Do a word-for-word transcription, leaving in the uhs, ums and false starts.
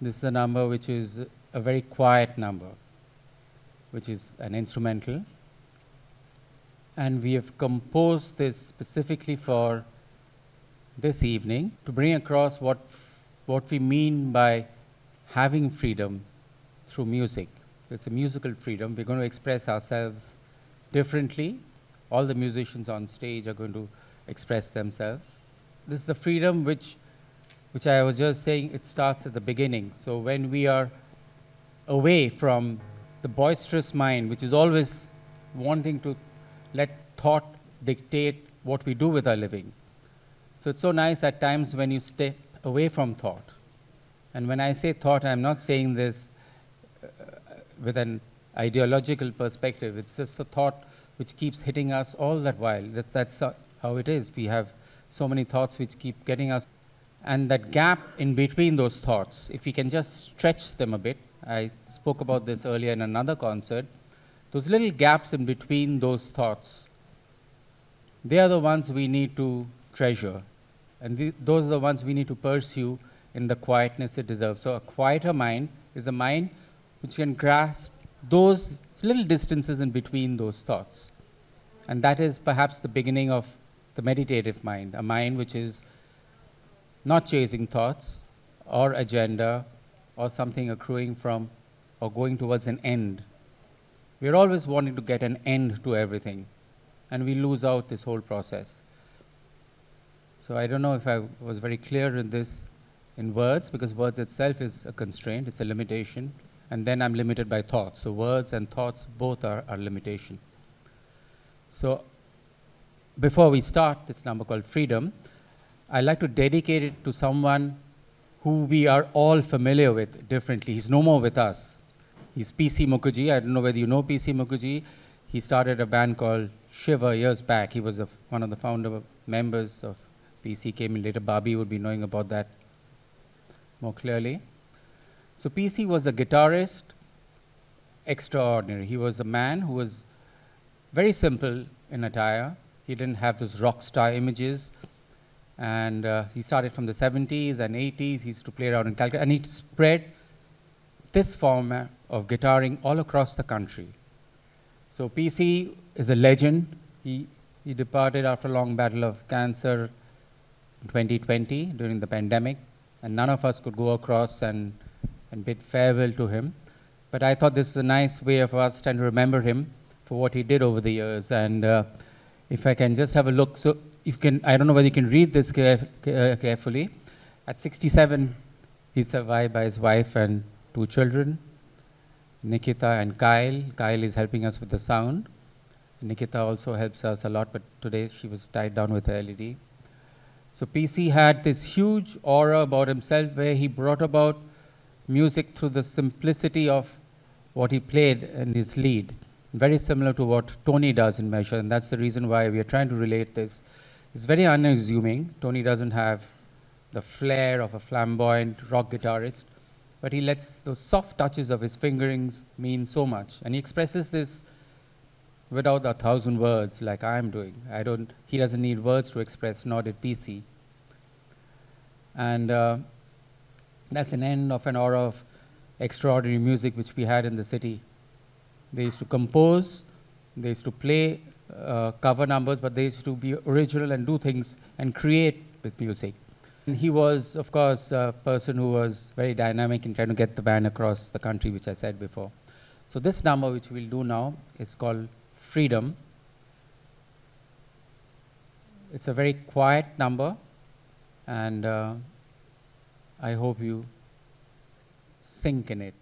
This is a number which is a very quiet number, which is an instrumental. And we have composed this specifically for this evening to bring across what, what we mean by having freedom through music. It's a musical freedom. We're going to express ourselves differently. All the musicians on stage are going to express themselves. This is the freedom which, which I was just saying, it starts at the beginning. So when we are away from the boisterous mind, which is always wanting to let thought dictate what we do with our living. So it's so nice at times when you step away from thought. And when I say thought, I'm not saying this uh, with an ideological perspective. It's just the thought which keeps hitting us all that while. That, that's how it is. We have so many thoughts which keep getting us. And that gap in between those thoughts, if we can just stretch them a bit, I spoke about this earlier in another concert, those little gaps in between those thoughts, they are the ones we need to treasure. And th those are the ones we need to pursue in the quietness it deserves. So a quieter mind is a mind which can grasp those little distances in between those thoughts. And that is perhaps the beginning of the meditative mind, a mind which is not chasing thoughts or agenda or something accruing from or going towards an end. We're always wanting to get an end to everything, and we lose out this whole process. So I don't know if I was very clear in this in words, because words itself is a constraint, it's a limitation, and then I'm limited by thoughts. So words and thoughts both are a limitation. So before we start this number called Freedom, I'd like to dedicate it to someone who we are all familiar with differently. He's no more with us. He's P C Mukherjee. I don't know whether you know P C Mukherjee. He started a band called Shiva years back. He was a, one of the founder members of P C, came in later. Babi would be knowing about that more clearly. So P C was a guitarist extraordinary. He was a man who was very simple in attire. He didn't have those rock star images. And uh, he started from the seventies and eighties. He used to play around in Calcutta. And he spread this form of guitaring all across the country. So P C is a legend. He, he departed after a long battle of cancer in twenty twenty during the pandemic. And none of us could go across and, and bid farewell to him. But I thought this is a nice way of us trying to remember him for what he did over the years. And uh, if I can just have a look. So you can, I don't know whether you can read this caref uh, carefully. At sixty-seven, he survived by his wife and two children, Nikita and Kyle. Kyle is helping us with the sound. Nikita also helps us a lot, but today she was tied down with her L E D. So P C had this huge aura about himself where he brought about music through the simplicity of what he played in his lead. Very similar to what Tony does in measure, and that's the reason why we are trying to relate this. It's very unassuming. Tony doesn't have the flair of a flamboyant rock guitarist, but he lets those soft touches of his fingerings mean so much. And he expresses this without a thousand words like I'm doing. I don't, he doesn't need words to express, nor did P C. And uh, that's an end of an aura of extraordinary music which we had in the city. They used to compose, they used to play uh, cover numbers, but they used to be original and do things and create with music. And he was, of course, a person who was very dynamic in trying to get the band across the country, which I said before. So this number, which we'll do now, is called Freedom. It's a very quiet number, and uh, I hope you sink in it.